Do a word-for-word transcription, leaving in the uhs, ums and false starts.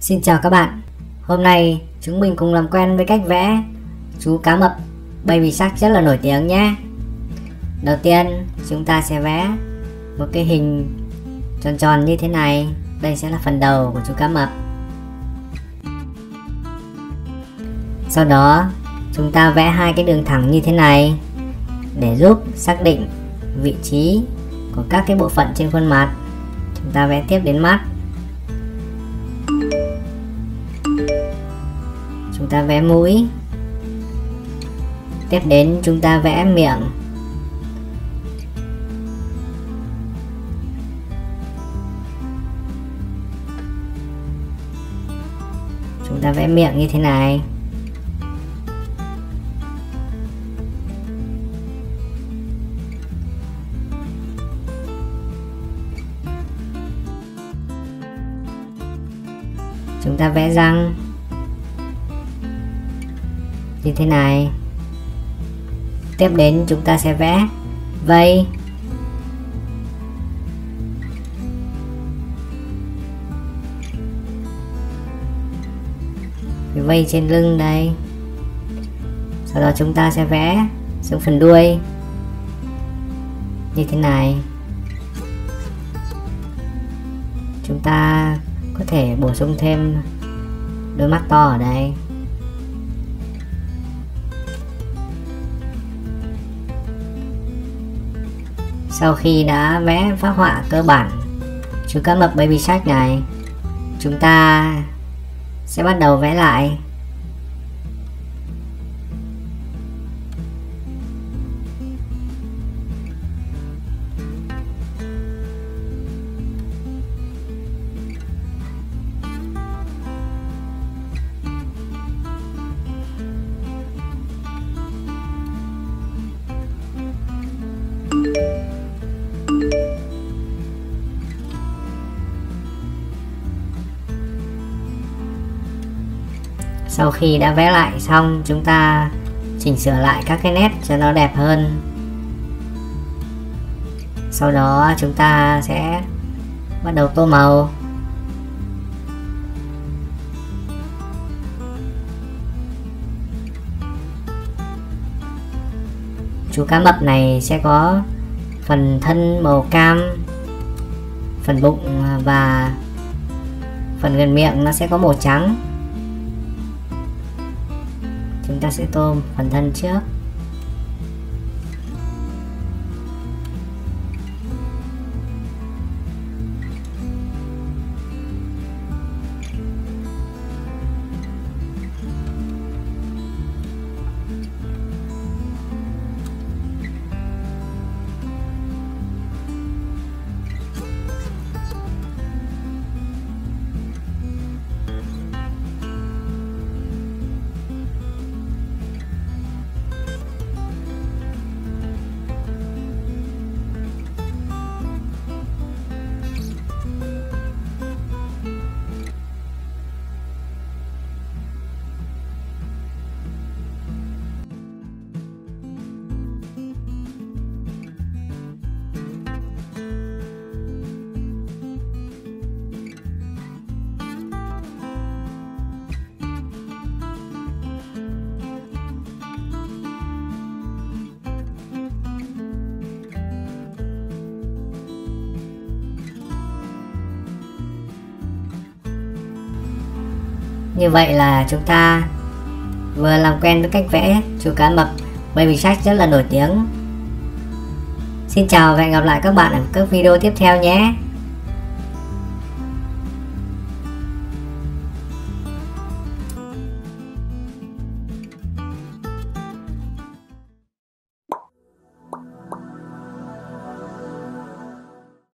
Xin chào các bạn. Hôm nay chúng mình cùng làm quen với cách vẽ chú cá mập Baby Shark rất là nổi tiếng nhé. Đầu tiên chúng ta sẽ vẽ một cái hình tròn tròn như thế này. Đây sẽ là phần đầu của chú cá mập. Sau đó chúng ta vẽ hai cái đường thẳng như thế này để giúp xác định vị trí của các cái bộ phận trên khuôn mặt. Chúng ta vẽ tiếp đến mắt. Chúng ta vẽ mũi. Tiếp đến chúng ta vẽ miệng. Chúng ta vẽ miệng như thế này. Chúng ta vẽ răng như thế này. Tiếp đến chúng ta sẽ vẽ vây. Vây trên lưng đây. Sau đó chúng ta sẽ vẽ xuống phần đuôi như thế này. Chúng ta có thể bổ sung thêm đôi mắt to ở đây. Sau khi đã vẽ phác họa cơ bản chú cá mập Baby Shark này, chúng ta sẽ bắt đầu vẽ lại. Sau khi đã vẽ lại xong, chúng ta chỉnh sửa lại các cái nét cho nó đẹp hơn. Sau đó chúng ta sẽ bắt đầu tô màu. Chú cá mập này sẽ có phần thân màu cam, phần bụng và phần gần miệng nó sẽ có màu trắng. Chúng ta sẽ tô phần thân trước. Như vậy là chúng ta vừa làm quen với cách vẽ chú cá mập Baby Shark rất là nổi tiếng. Xin chào và hẹn gặp lại các bạn ở các video tiếp theo nhé.